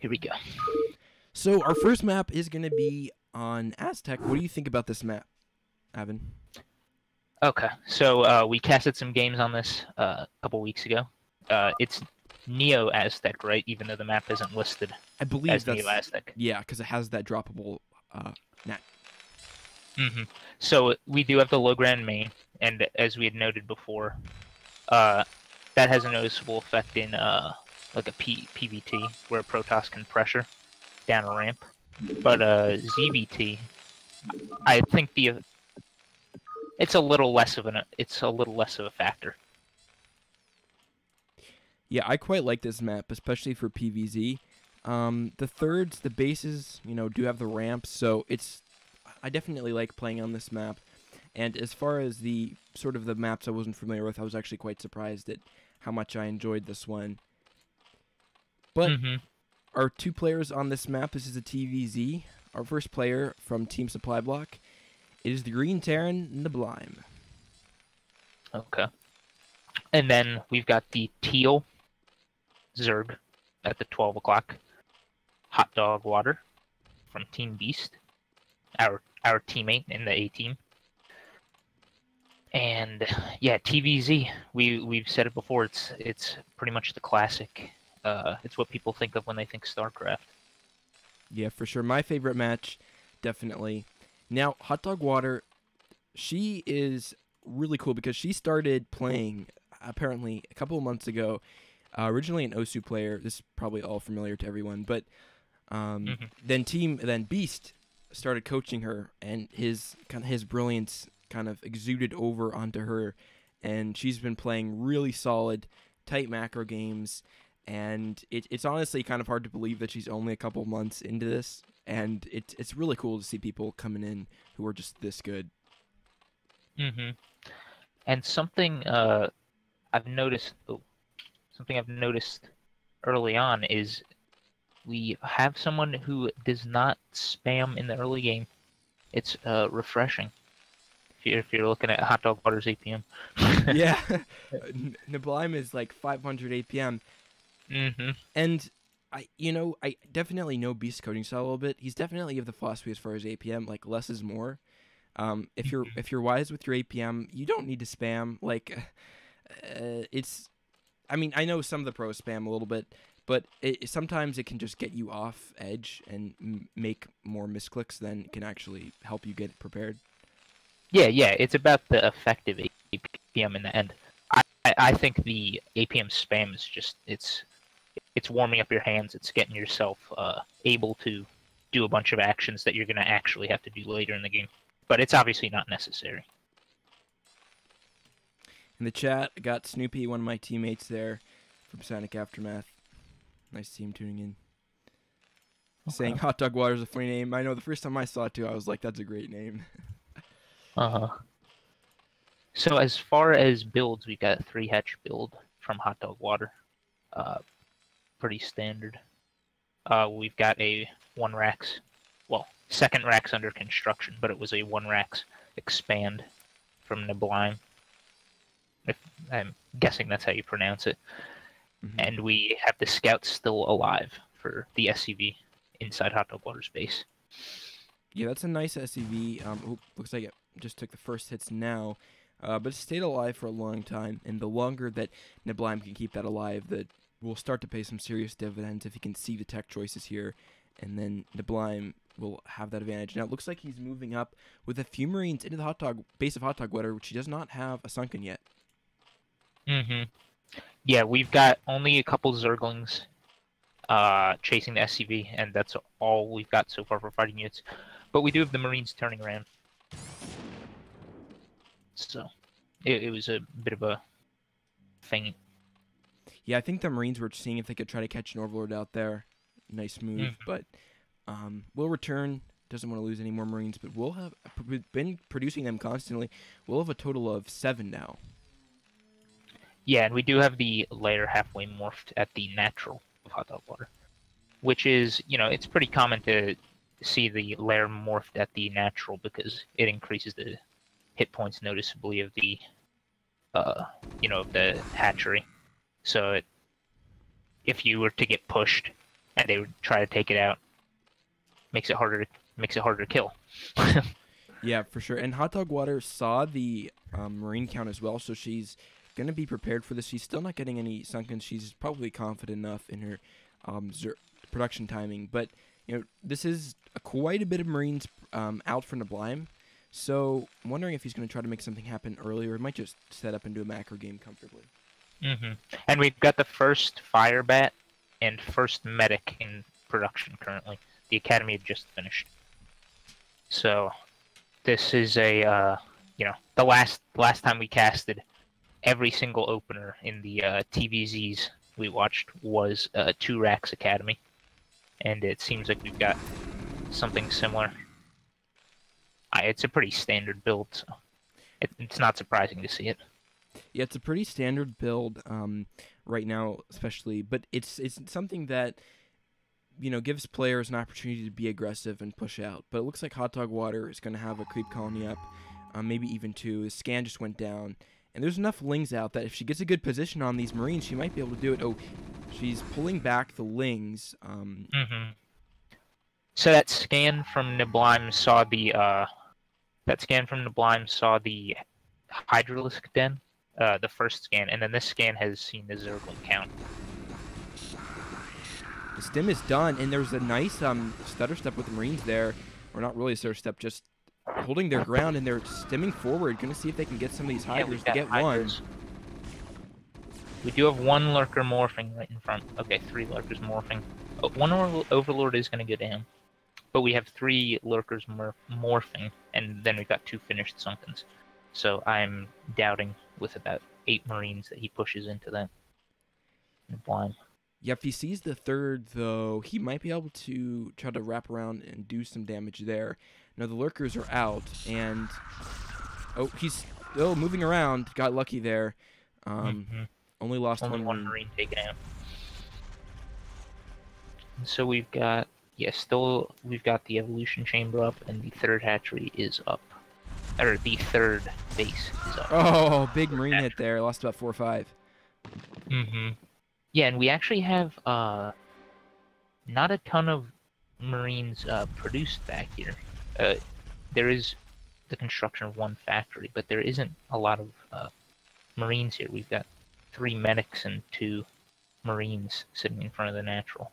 Here we go. So our first map is going to be on Aztec. What do you think about this map, Avin? Okay, so we casted some games on this a couple weeks ago. It's Neo-Aztec, right? Even though the map isn't listed, I believe, as Neo-Aztec. Yeah, because it has that droppable net. Mm-hmm. So we do have the low ground main, and as we had noted before, that has a noticeable effect in like a PVT, where Protoss can pressure down a ramp. But ZVT, I think it's a little less of a factor. Yeah, I quite like this map, especially for PVZ. The thirds, the bases, you know, do have the ramps, so it's, I definitely like playing on this map. And as far as the sort of the maps I wasn't familiar with, I was actually quite surprised at how much I enjoyed this one. But our two players on this map, this is a TVZ. Our first player from Team Supply Block, it is the Green Terran, Neblime. Okay. And then we've got the teal Zerg at the 12 o'clock. Hotdogwater from Team Beast, our teammate in the A-Team. And yeah, TVZ, we've said it before, it's pretty much the classic. It's what people think of when they think StarCraft. Yeah, for sure. My favorite match, definitely. Now, Hotdogwater, she is really cool because she started playing, apparently, a couple of months ago. Originally an Osu player. This is probably all familiar to everyone. But then Beast started coaching her, and his brilliance kind of exuded over onto her. And she's been playing really solid, tight macro games. And it's honestly kind of hard to believe that she's only a couple months into this, and it's really cool to see people coming in who are just this good. And something I've noticed early on is we have someone who does not spam in the early game. It's refreshing. If you're looking at Hotdogwater's APM. Yeah, Neblime is like 500 APM. And I definitely know Beast's coaching style a little bit. He's definitely of the philosophy as far as APM, like less is more. If you're wise with your APM, you don't need to spam. Like, I mean, I know some of the pros spam a little bit, but sometimes it can just get you off edge and make more misclicks than it can actually help you get prepared. Yeah, it's about the effective APM in the end. I think the APM spam is just, it's warming up your hands. It's getting yourself able to do a bunch of actions that you're going to actually have to do later in the game. But it's obviously not necessary. In the chat, I got Snoopy, one of my teammates there from Sonic Aftermath. Nice to see him tuning in. Okay. Saying Hot Dog Water is a funny name. I know the first time I saw it, too, I was like, that's a great name. So as far as builds, we've got a 3-hatch build from Hotdogwater. Pretty standard. We've got a 1-racks, well, 2nd racks under construction, but it was a 1-racks expand from Neblime. I'm guessing that's how you pronounce it. And we have the scouts still alive for the SCV inside Hotdogwater's base. Yeah, that's a nice SCV. Looks like it just took the first hits now. But it stayed alive for a long time, and the longer that Neblime can keep that alive, that will start to pay some serious dividends if he can see the tech choices here, and then Neblime will have that advantage. Now, it looks like he's moving up with a few Marines into the base of Hotdogwater, which he does not have a sunken yet. Yeah, we've got only a couple Zerglings chasing the SCV, and that's all we've got so far for fighting units. But we do have the Marines turning around. So it was a bit of a thing. Yeah, I think the Marines were seeing if they could try to catch an Overlord out there. Nice move, but we'll return. Doesn't want to lose any more Marines, but we'll have been producing them constantly. We'll have a total of 7 now. Yeah, and we do have the layer halfway morphed at the natural of Hotdogwater, which is, you know, it's pretty common to see the layer morphed at the natural because it increases the hit points noticeably of the, of the hatchery. So if you were to get pushed and they would try to take it out. Makes it harder to kill. Yeah, for sure. And hotdogwater saw the marine count as well, so she's gonna be prepared for this. She's still not getting any sunkens. She's probably confident enough in her production timing, but you know, this is quite a bit of marines out for Neblime. So I'm wondering if he's going to try to make something happen earlier. It might just set up into a macro game comfortably. Mm-hmm. And we've got the first fire bat and first medic in production currently. The academy had just finished, so this is a you know, the last time we casted, every single opener in the TVZs we watched was Two Racks Academy, and it seems like we've got something similar. It's a pretty standard build, so it's not surprising to see it. Yeah, it's a pretty standard build right now, especially. But it's something that, you know, gives players an opportunity to be aggressive and push out. But it looks like hotdogwater is going to have a creep colony up, maybe even two. The scan just went down, and there's enough lings out that if she gets a good position on these marines, she might be able to do it. Oh, she's pulling back the lings. Mm-hmm. So that scan from Neblime saw the Hydralisk Den, the first scan, and then this scan has seen the Zergling count. The stim is done, and there's a nice stutter step with the Marines there, or not really a stutter step, just holding their ground, and they're stimming forward. Gonna see if they can get some of these Hydras to get hydras. One. We do have one Lurker morphing right in front. Okay, three Lurkers morphing. Oh, one Overlord is gonna go down. But we have three Lurkers morphing, and then we've got two finished Sunkens. So I'm doubting with about 8 Marines that he pushes into that. Blind. Yeah, if he sees the third, though, he might be able to try to wrap around and do some damage there. Now, the Lurkers are out, and... Oh, he's still moving around. Got lucky there. Only lost one Marine taken out. And so we've got... Yeah, still, we've got the evolution chamber up, and the third hatchery is up. Or the third base is up. Oh, big marine hit there. Lost about 4 or 5. Mm-hmm. Yeah, and we actually have not a ton of marines produced back here. There is the construction of one factory, but there isn't a lot of marines here. We've got 3 medics and 2 marines sitting in front of the natural.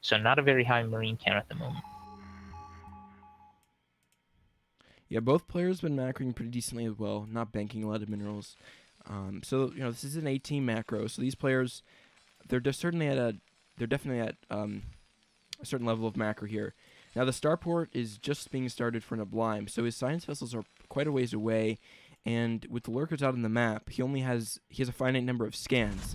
So not a very high marine count at the moment. Yeah, both players have been macroing pretty decently as well, not banking a lot of minerals. So you know, this is an A-team macro. So these players, they're definitely at a certain level of macro here. Now the starport is just being started for Neblime, so his science vessels are quite a ways away, and with the lurkers out on the map, he has a finite number of scans.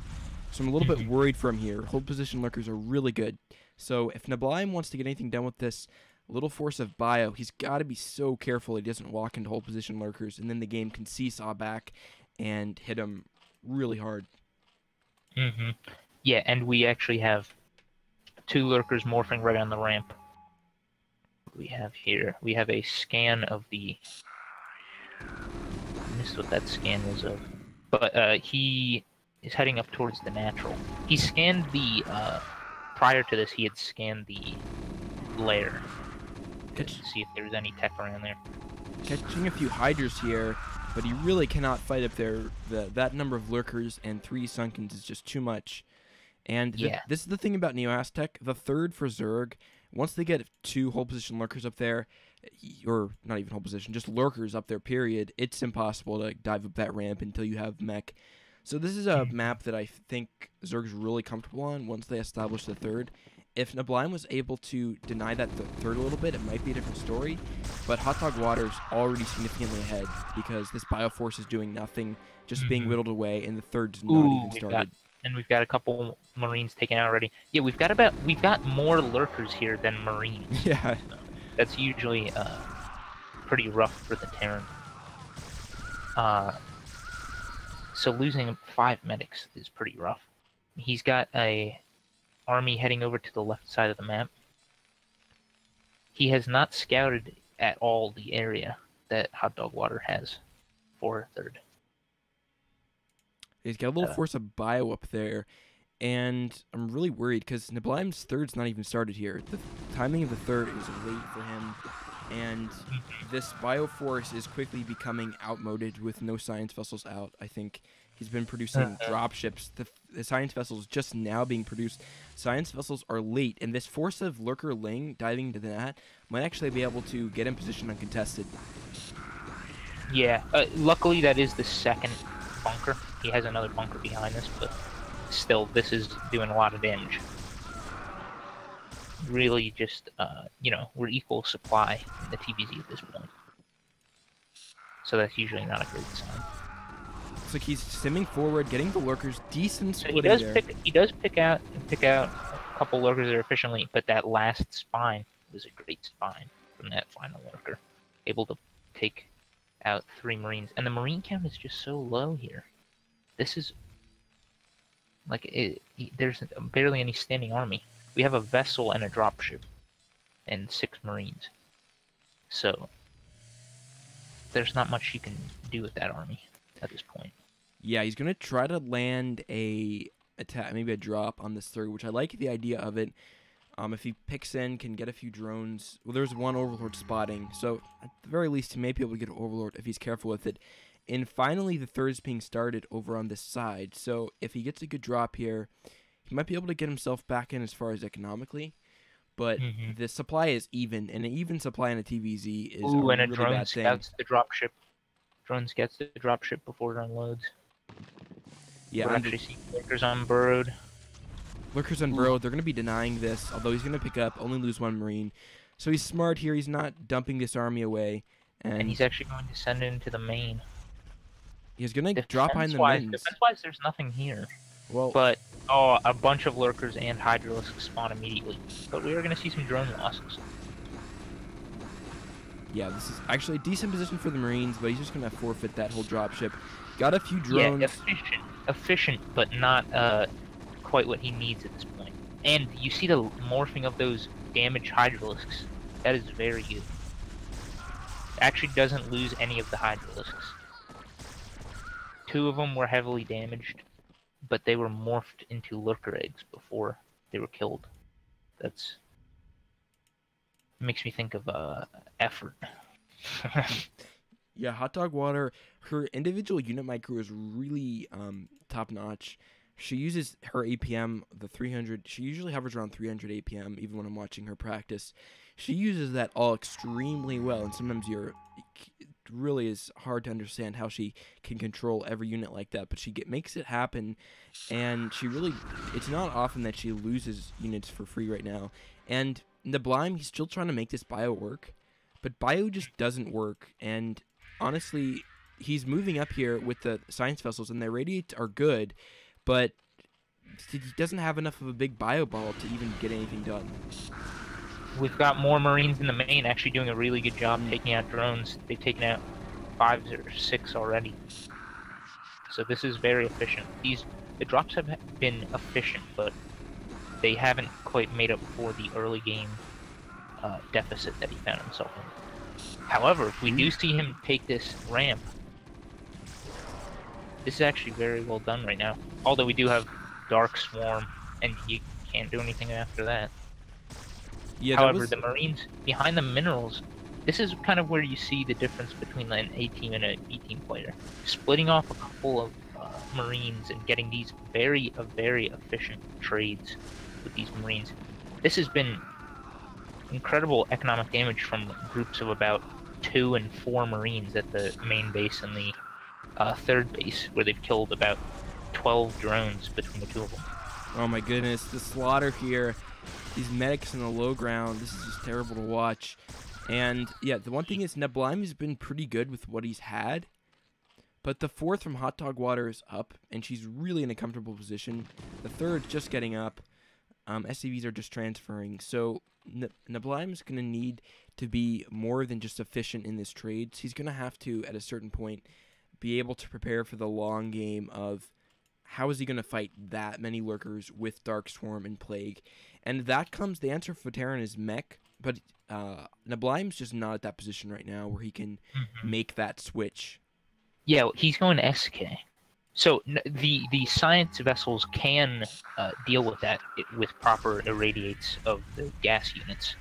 So I'm a little bit worried for him here. Hold position lurkers are really good. So if Neblime wants to get anything done with this little force of bio, he's got to be so careful he doesn't walk into hold position lurkers, and then the game can seesaw back and hit him really hard. Mm-hmm. Yeah, and we actually have 2 lurkers morphing right on the ramp. We have here, we have a scan of the... I missed what that scan was of. But he... is heading up towards the natural. He scanned the, prior to this, he had scanned the lair to see if there was any tech around there. Catching a few hydras here, but he really cannot fight up there. That number of lurkers and 3 sunkens is just too much. And this is the thing about Neo-Aztec, the third for Zerg. Once they get 2 whole position lurkers up there, or not even whole position, just lurkers up there, period, it's impossible to dive up that ramp until you have mech. So this is a map that I think Zerg's really comfortable on once they establish the third. If Neblime was able to deny that third a little bit, it might be a different story. But hotdogwater's already significantly ahead because this bioforce is doing nothing, just being whittled away, and the third's not even started. We've got a couple Marines taken out already. Yeah, we've got more lurkers here than Marines. Yeah, so that's usually pretty rough for the Terran. So losing 5 medics is pretty rough. He's got a army heading over to the left side of the map. He has not scouted at all the area that hotdogwater has for a third. He's got a little force of bio up there, And I'm really worried because Neblime's third's not even started here. The timing of the third is late for him. And this Bioforce is quickly becoming outmoded with no Science Vessels out. I think he's been producing dropships. The Science Vessels just now being produced. Science Vessels are late. And this force of Lurker Ling diving into that might actually be able to get in position uncontested. Yeah. Luckily, that is the second bunker. He has another bunker behind us, but still, this is doing a lot of damage. Really just, you know, we're equal supply in the TBZ at this point. So that's usually not a great sign. Looks like he's simming forward, getting the lurkers decent splitting there. He does pick out a couple lurkers that are efficiently, but that last spine was a great spine from that final lurker. Able to take out 3 Marines. And the Marine count is just so low here. This is... like, there's barely any standing army. We have a vessel and a dropship, and 6 Marines. So, there's not much you can do with that army at this point. Yeah, he's going to try to land a attack, maybe a drop on this third, which I like the idea of it. If he picks in, can get a few drones. Well, there's one Overlord spotting, so at the very least, he may be able to get an Overlord if he's careful with it. And finally, the third is being started over on this side, so if he gets a good drop here, he might be able to get himself back in as far as economically, but the supply is even, and an even supply in a TVZ is a really bad thing. Drone scouts the dropship before it unloads. Yeah, we're actually seeing Lurkers unburrowed. Lurkers unburrowed, they're going to be denying this, although he's going to pick up, only lose 1 Marine. So he's smart here, he's not dumping this army away. And he's actually going to send it into the main. He's going to drop behind the main. Defense-wise, there's nothing here. Well, but, oh, a bunch of Lurkers and Hydralisks spawn immediately. But we are going to see some drone losses. Yeah, this is actually a decent position for the Marines, but he's just going to forfeit that whole dropship. Got a few drones. Yeah, efficient, but not quite what he needs at this point. And you see the morphing of those damaged Hydralisks. That is very good. Actually doesn't lose any of the Hydralisks. 2 of them were heavily damaged, but they were morphed into lurker eggs before they were killed. That's... makes me think of, effort. Yeah, Hotdogwater, her individual unit micro is really, top-notch. She uses her APM, the 300, she usually hovers around 300 APM, even when I'm watching her practice. She uses that all extremely well, and sometimes you're... it really is hard to understand how she can control every unit like that, but she makes it happen, and she really, it's not often that she loses units for free right now. And Neblime, he's still trying to make this bio work, but bio just doesn't work, and honestly, he's moving up here with the science vessels, and their radiates are good, but he doesn't have enough of a big bio ball to even get anything done. We've got more Marines in the main actually doing a really good job taking out drones. They've taken out 5 or 6 already. So this is very efficient. The drops have been efficient, but they haven't quite made up for the early game deficit that he found himself in. However, if we do see him take this ramp, this is actually very well done right now. Although we do have Dark Swarm, and you can't do anything after that. Yeah, however, the Marines behind the minerals, this is kind of where you see the difference between an A-Team and an B-Team player. Splitting off a couple of Marines and getting these very efficient trades with these Marines. This has been incredible economic damage from groups of about 2 and 4 Marines at the main base and the third base, where they've killed about 12 drones between the 2 of them. Oh my goodness, the slaughter here. These medics in the low ground, this is just terrible to watch. And yeah, the one thing is Neblime has been pretty good with what he's had, but the fourth from Hotdogwater is up, and she's really in a comfortable position. The third's just getting up. SCVs are just transferring, so Neblime is going to need to be more than just efficient in this trade. So he's going to have to, at a certain point, be able to prepare for the long game of how is he going to fight that many lurkers with Dark Swarm and Plague. And that comes, the answer for Terran is mech, but Neblime's just not at that position right now where he can make that switch. Yeah, he's going SK. So the science vessels can deal with that with proper irradiates of the gas units.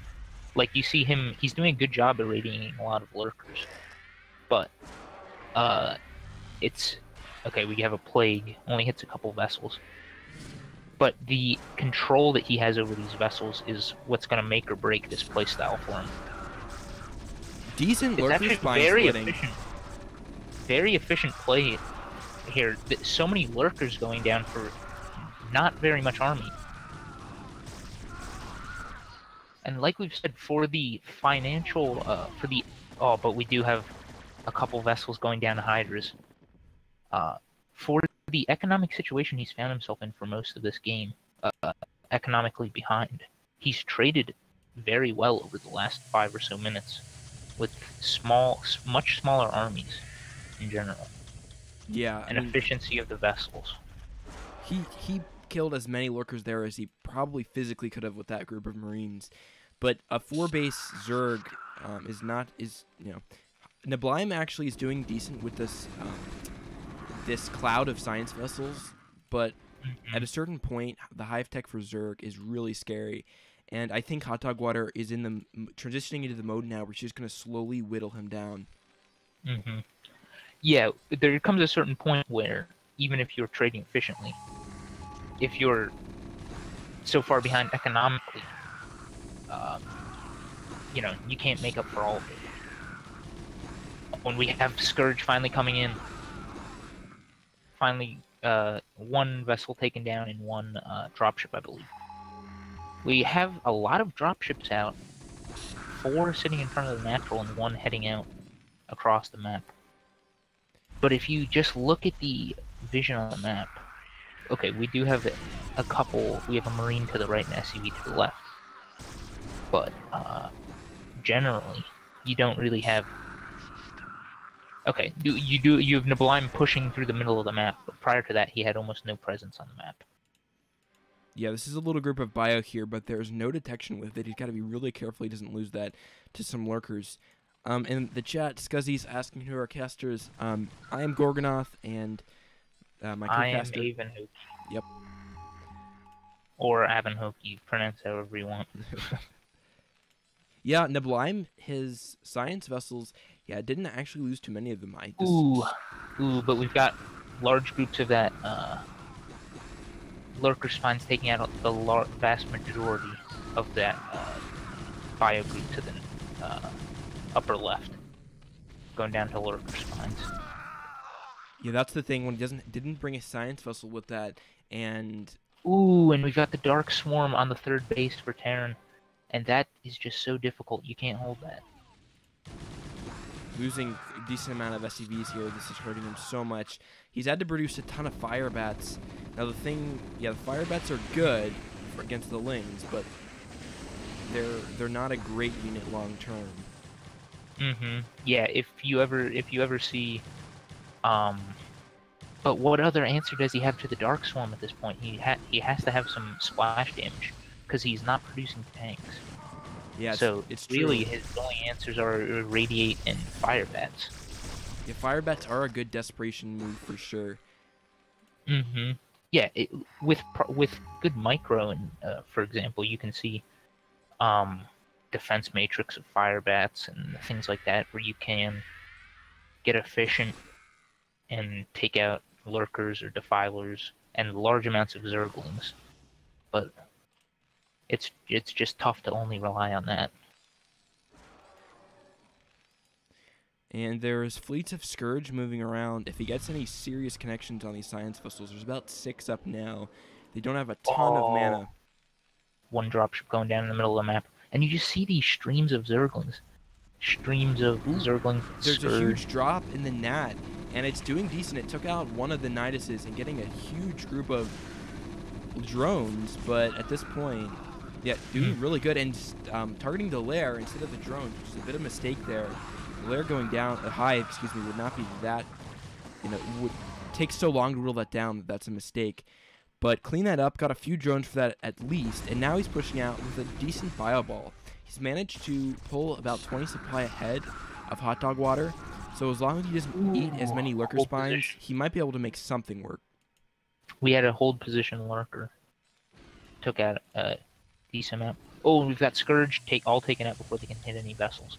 Like you see him, he's doing a good job irradiating a lot of lurkers. But it's okay. We have a plague, only hits a couple vessels. But the control that he has over these vessels is what's going to make or break this playstyle for him. Decent lurkers by splitting. Very efficient play here. So many lurkers going down for not very much army. And like we've said, for the financial, oh, but we do have a couple vessels going down to Hydras. For the economic situation he's found himself in for most of this game, economically behind, he's traded very well over the last 5 or so minutes with small, much smaller armies in general. Yeah, and efficiency of the vessels. He killed as many lurkers there as he probably physically could have with that group of Marines, but a 4-base Zerg is you know, Neblime actually is doing decent with this this cloud of science vessels, but at a certain point the hive tech for Zerg is really scary, and I think hotdogwater is in the transitioning into the mode now where she's going to slowly whittle him down. Mm-hmm. Yeah, there comes a certain point where even if you're trading efficiently, if you're so far behind economically, you know, you can't make up for all of it. When we have Scourge finally coming in, finally one vessel taken down and one dropship, I believe. We have a lot of dropships out, 4 sitting in front of the natural and 1 heading out across the map. But if you just look at the vision on the map, okay, we do have a couple, we have a Marine to the right and an SCV to the left, but generally, you don't really have, okay, you have Neblime pushing through the middle of the map, but prior to that, he had almost no presence on the map. Yeah, this is a little group of bio here, but there's no detection with it. He's got to be really careful he doesn't lose that to some lurkers. In the chat, Scuzzy's asking who our casters. I am Gorgonoth, and my co-caster. I am Avanhokie. Yep. Or Avanhokie, pronounce however you want. Yeah, Neblime, his science vessels, yeah, didn't actually lose too many of them. Ooh, but we've got large groups of that lurker spines taking out the vast majority of that bio group to the upper left, going down to lurker spines. Yeah, that's the thing when he didn't bring a science vessel with that, and ooh, and we've got the dark swarm on the 3rd base for Terran, and that is just so difficult. You can't hold that. Losing a decent amount of SCVs here. This is hurting him so much. He's had to produce a ton of fire bats. Now the thing, yeah, the fire bats are good against the Lings, but they're not a great unit long term. Mm-hmm. Yeah, if you ever see, but what other answer does he have to the Dark Swarm at this point? He has to have some splash damage because he's not producing tanks. Yeah. So it's really true. His only answers are irradiate and fire bats. Yeah, fire bats are a good desperation move for sure. Mm-hmm. Yeah, with good micro and for example, you can see, defense matrix of fire bats and things like that where you can get efficient and take out lurkers or defilers and large amounts of zerglings, but it's just tough to only rely on that. And there's fleets of Scourge moving around. If he gets any serious connections on these science vessels, there's about 6 up now. They don't have a ton of mana. One dropship going down in the middle of the map. And you just see these streams of Zerglings. Streams of Zerglings. There's Scourge. A huge drop in the Nat, and it's doing decent. It took out one of the Nidases and getting a huge group of drones, but at this point, yeah, doing really good. And targeting the Lair instead of the drones, which is a bit of a mistake there. The Lair going down, the Hive, excuse me, would not be that, you know, it would take so long to rule that down that that's a mistake. But clean that up, got a few drones for that at least, and now he's pushing out with a decent bio ball. He's managed to pull about 20 supply ahead of hotdogwater, So as long as he doesn't eat as many lurker spines, he might be able to make something work. We had a hold position lurker. Took out a decent amount. Oh, we've got Scourge all taken out before they can hit any vessels.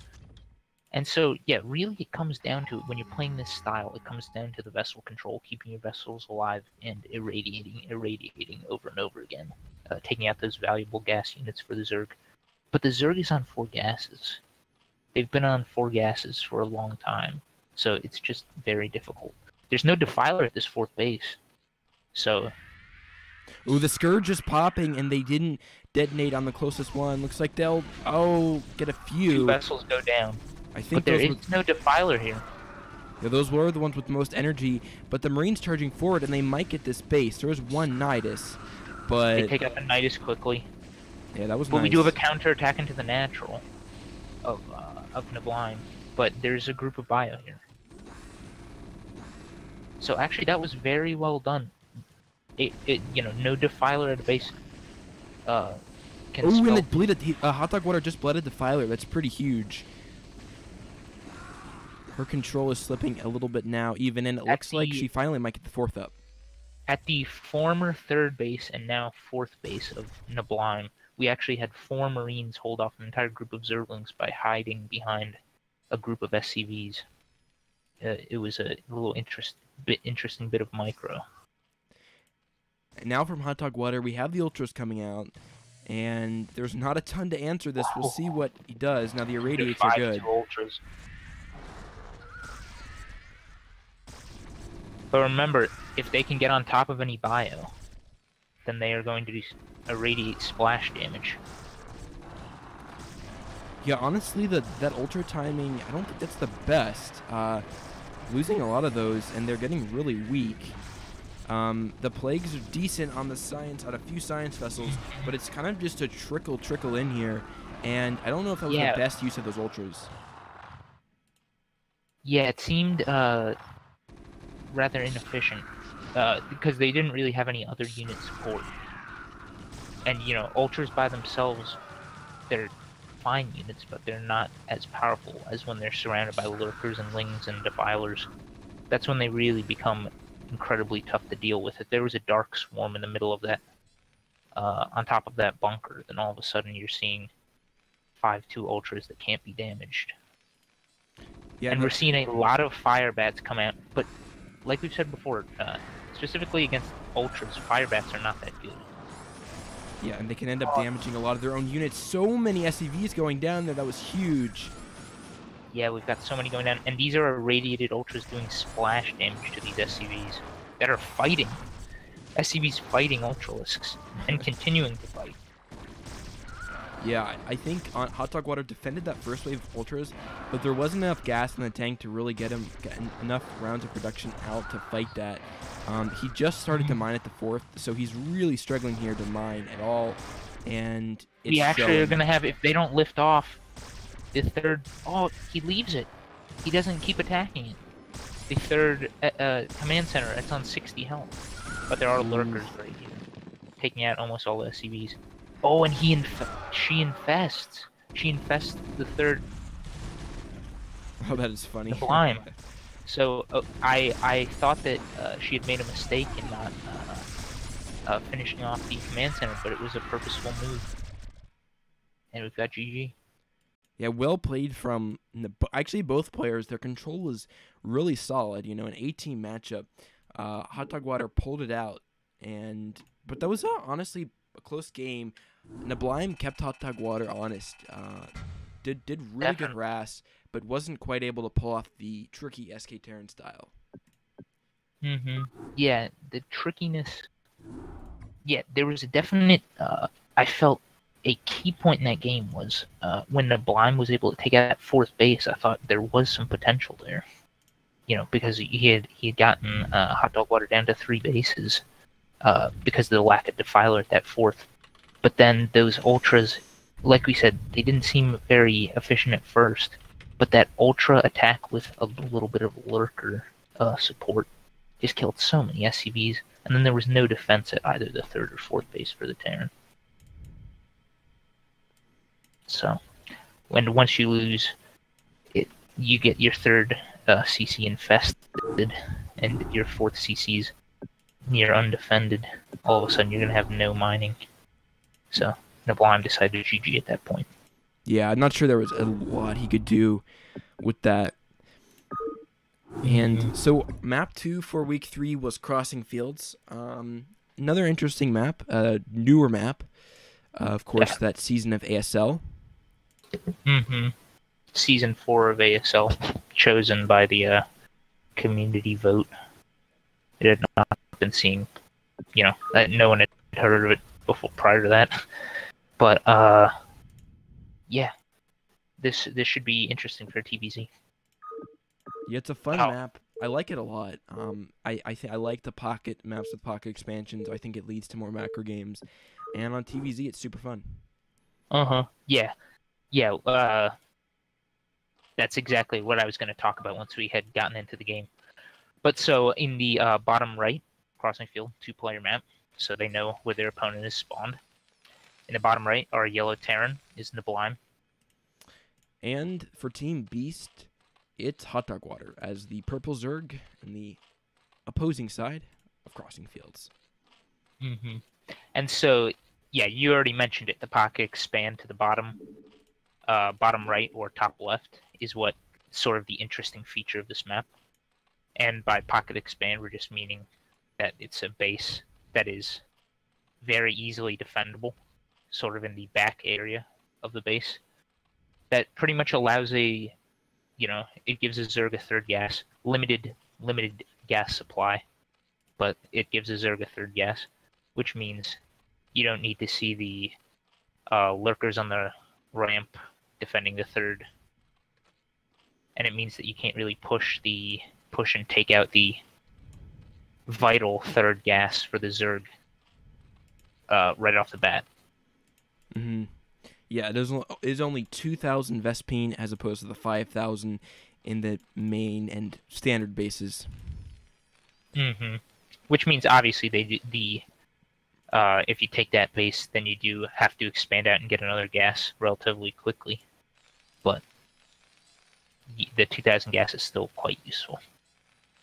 And so, yeah, really it comes down to, when you're playing this style, it comes down to the vessel control, keeping your vessels alive and irradiating over and over again. Taking out those valuable gas units for the Zerg. But the Zerg is on 4 gases. They've been on 4 gases for a long time, so it's just very difficult. There's no Defiler at this 4th base, so... Ooh, the Scourge is popping, and they didn't detonate on the closest one. Looks like they'll, get a few. 2 vessels go down. I think there is no Defiler here. Yeah, those were the ones with the most energy, but the Marines charging forward, and they might get this base. There was one Nidus, but... They take out the Nidus quickly. Yeah, that was nice. But we do have a counter-attack into the natural of Neblime, but there's a group of bio here. So actually, that was very well done. You know, no Defiler at a base. Ooh, and they bleeded. Hotdogwater just bled a Defiler. That's pretty huge. Her control is slipping a little bit now, even, and it looks like she finally might get the 4th up. At the former 3rd base and now 4th base of Neblime, we actually had 4 Marines hold off an entire group of Zerglings by hiding behind a group of SCVs. It was a little interesting bit of micro. And now from hotdogwater, we have the Ultras coming out, and there's not a ton to answer this. We'll see what he does. Now the Irradiates are good. 5-2 Ultras. But remember, if they can get on top of any bio, then they are going to irradiate splash damage. Yeah, honestly, that ultra timing, I don't think that's the best. Losing a lot of those, and they're getting really weak. The plagues are decent on the science, on a few science vessels, but it's kind of just a trickle in here, and I don't know if that was the best use of those ultras. Yeah, it seemed... rather inefficient, because they didn't really have any other unit support. And, you know, Ultras by themselves, they're fine units, but they're not as powerful as when they're surrounded by Lurkers and Lings and Defilers. That's when they really become incredibly tough to deal with. If there was a Dark Swarm in the middle of that, on top of that bunker, then all of a sudden you're seeing 5-2 Ultras that can't be damaged. Yeah, and we're seeing a lot of Fire Bats come out, but like we've said before, specifically against Ultras, Fire Bats are not that good. Yeah, and they can end up damaging a lot of their own units. So many SCVs going down there, that was huge. Yeah, we've got so many going down, and these are irradiated Ultras doing splash damage to these SCVs that are fighting. SCVs fighting Ultralisks, and continuing to fight. Yeah, I think hotdogwater defended that first wave of Ultras, but there wasn't enough gas in the tank to really get enough rounds of production out to fight that. He just started to mine at the 4th, so he's really struggling here to mine at all. And it's we actually are going to have, if they don't lift off, the 3rd... Oh, he leaves it. He doesn't keep attacking it. The 3rd command center, it's on 60 health. But there are lurkers right here, taking out almost all the SCVs. Oh, and she infests. She infests the 3rd. Oh, that is funny. Neblime. So I thought that she had made a mistake in not finishing off the command center, but it was a purposeful move. And we've got GG. Yeah, well played from actually both players. Their control was really solid. You know, an A-team matchup. Hotdogwater pulled it out, but that was honestly a close game. Neblime kept hotdogwater honest. Did really good harass, but wasn't quite able to pull off the tricky SK Terran style. Yeah, the trickiness. Yeah, there was a definite. I felt a key point in that game was when Neblime was able to take out that 4th base. I thought there was some potential there. You know, because he had gotten hotdogwater down to 3 bases. Because of the lack of Defiler at that 4th. But then those Ultras, like we said, they didn't seem very efficient at first. But that Ultra attack with a little bit of Lurker support just killed so many SCVs. And then there was no defense at either the 3rd or 4th base for the Terran. So, once you lose, you get your 3rd CC infested and your fourth CC's near undefended, all of a sudden you're going to have no mining. So Neblime decided to GG at that point. Yeah, I'm not sure there was a lot he could do with that. And so map 2 for week 3 was Crossing Fields. Another interesting map, a newer map. Of course, yeah. That season of ASL. Mm-hmm. Season 4 of ASL, chosen by the community vote. It had not been seen, you know, that no one had heard of it before prior to that. But yeah, this should be interesting for TBZ. Yeah, it's a fun map. I like it a lot. I like the pocket maps with pocket expansions. I think it leads to more macro games, and on TVZ it's super fun. Yeah. That's exactly what I was going to talk about once we had gotten into the game. But so in the bottom right, Crossing Field, 2-player map, so they know where their opponent is spawned. In the bottom right, our yellow Terran is Neblime. And for Team Beast, it's Hotdogwater as the purple Zerg in the opposing side of Crossing Fields. Mm-hmm. And so, yeah, you already mentioned it. The pocket expand to the bottom, bottom right or top left is what sort of the interesting feature of this map. And by pocket expand, we're just meaning that it's a base that is very easily defendable, sort of in the back area of the base. That pretty much allows a... You know, it gives a Zerg a third gas, limited gas supply, but it gives a Zerg a third gas, which means you don't need to see the lurkers on the ramp defending the third, and it means that you can't really push and take out the vital third gas for the Zerg right off the bat. Mm-hmm. Yeah, there's only 2,000 Vespine as opposed to the 5,000 in the main and standard bases. Mm-hmm. Which means obviously if you take that base, then you do have to expand out and get another gas relatively quickly. But the 2,000 gas is still quite useful,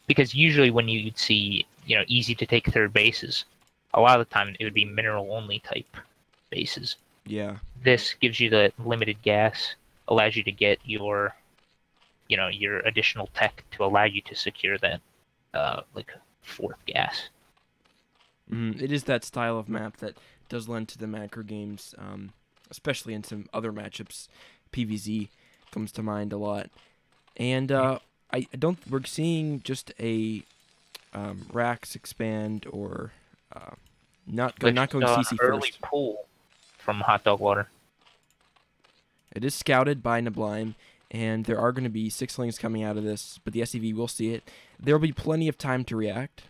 because usually when you'd see, you know, easy to take third bases, a lot of the time it would be mineral only type bases. Yeah. This gives you the limited gas, allows you to get your, you know, your additional tech to allow you to secure that, like, fourth gas. It is that style of map that does lend to the macro games, especially in some other matchups. PVZ comes to mind a lot. And we're seeing just a Rax expand or not going CC first. Early pull from Hotdogwater. It is scouted by Neblime, and there are going to be sixlings coming out of this, but the SCV will see it. There will be plenty of time to react.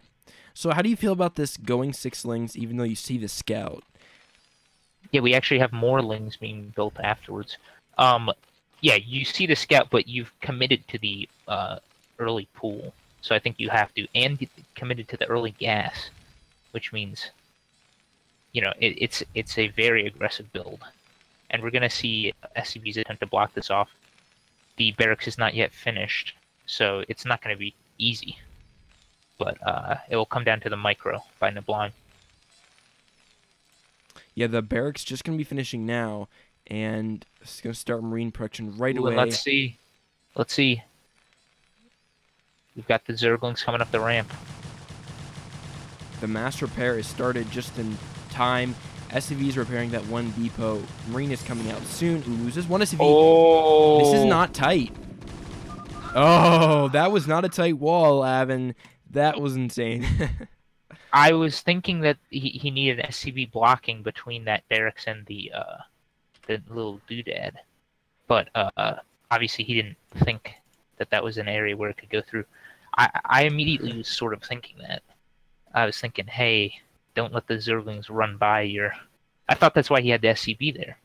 So how do you feel about this going sixlings, even though you see the scout? Yeah, we actually have more lings being built afterwards. Yeah, you see the scout, but you've committed to the early pool, so I think you have to, and get committed to the early gas, which means... You know, it's a very aggressive build, and we're going to see SCV's attempt to block this off. The barracks is not yet finished, so it's not going to be easy, but it will come down to the micro by Neblime. Yeah, the barracks just going to be finishing now, and it's going to start marine production right away. Let's see. We've got the Zerglings coming up the ramp. The mass repair is started just in... time. SCV is repairing that one depot. Marine is coming out soon. Who loses one SCV? Oh. This is not tight. Oh, that was not a tight wall, Avin. That was insane. I was thinking that he needed SCV blocking between that barracks and the little doodad, but obviously he didn't think that was an area where it could go through. I immediately was sort of thinking that. I was thinking, hey, don't let the Zerglings run by your... I thought that's why he had the SCV there.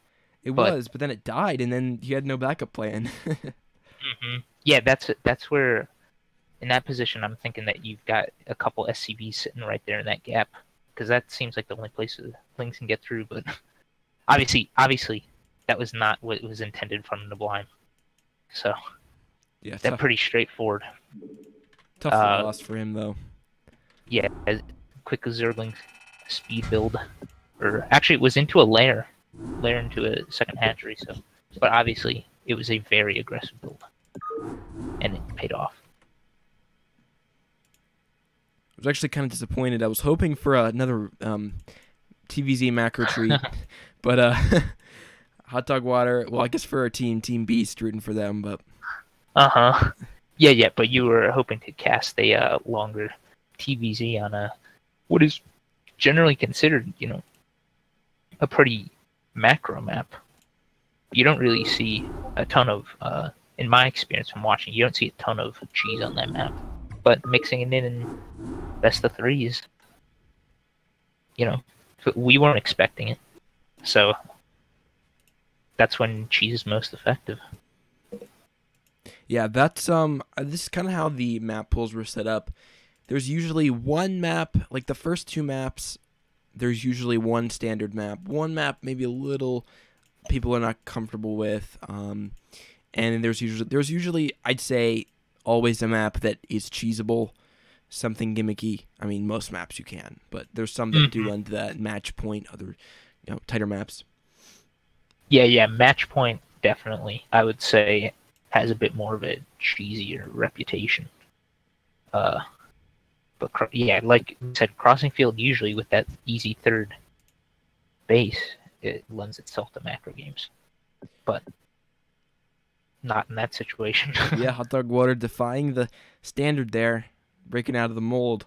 But then it died, and then you had no backup plan. Mm-hmm. Yeah, that's where... In that position, I'm thinking that you've got a couple SCVs sitting right there in that gap, because that seems like the only place the Lings can get through, but... Obviously, that was not what was intended from Neblime. So... Yeah, they're pretty straightforward. Tough loss for him, though. Yeah, quick Zergling speed build. Or actually, it was into a lair into a second hatchery. So, but obviously, it was a very aggressive build, and it paid off. I was actually kind of disappointed. I was hoping for another TVZ macro treat, but hot dog water. Well, I guess for our team, Team Beast, rooting for them, but. Yeah, yeah, but you were hoping to cast a longer TVZ on a what is generally considered, you know, a pretty macro map. You don't really see a ton of, in my experience from watching, you don't see a ton of cheese on that map. But mixing it in best of threes, you know, we weren't expecting it. So that's when cheese is most effective. Yeah, that's this is kind of how the map pools were set up. There's usually one map, like the first two maps, there's usually one standard map. One map maybe a little people are not comfortable with. And there's usually I'd say always a map that is cheesable, something gimmicky. I mean, most maps you can, but there's some that do lend to that match point, other, you know, tighter maps. Yeah, yeah, match point definitely. I would say has a bit more of a cheesier reputation. But yeah, like I said, Crossing Field usually with that easy third base, it lends itself to macro games. But not in that situation. Yeah, hot dog water defying the standard there, breaking out of the mold.